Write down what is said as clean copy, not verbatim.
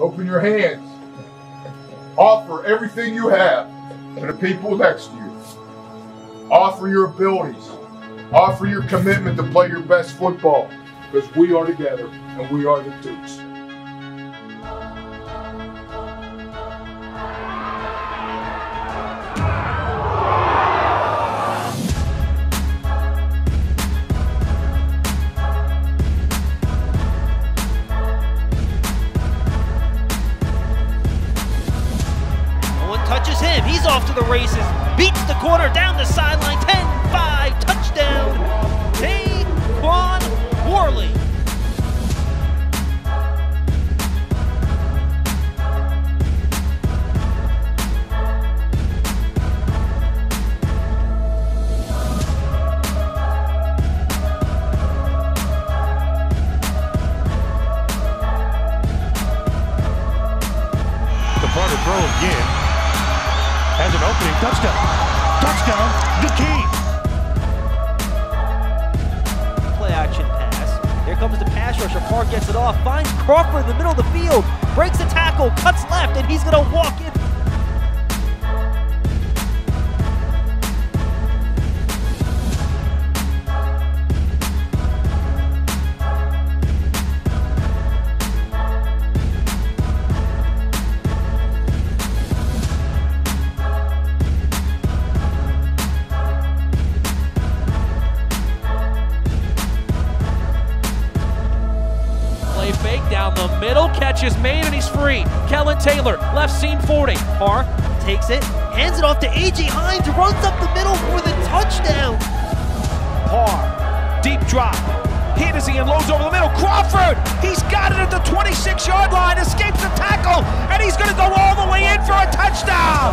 Open your hands. Offer everything you have to the people next to you. Offer your abilities. Offer your commitment to play your best football, because we are together and we are the Dukes. He's off to the races, beats the corner down the sideline, 10-5, touchdown, Taequann Worley. The punter throw again. Has an opening, touchdown, touchdown, Duquesne. Play action pass, here comes the pass rusher, Parr gets it off, finds Crawford in the middle of the field, breaks the tackle, cuts left, and he's gonna walk in. Fake down the middle, catch is made, and he's free. Kellen Taylor, left seam 40. Parr takes it, hands it off to A.J. Hines, runs up the middle for the touchdown. Parr, deep drop. Hennessy and loads over the middle. Crawford, he's got it at the 26-yard line, escapes the tackle, and he's going to go all the way in for a touchdown.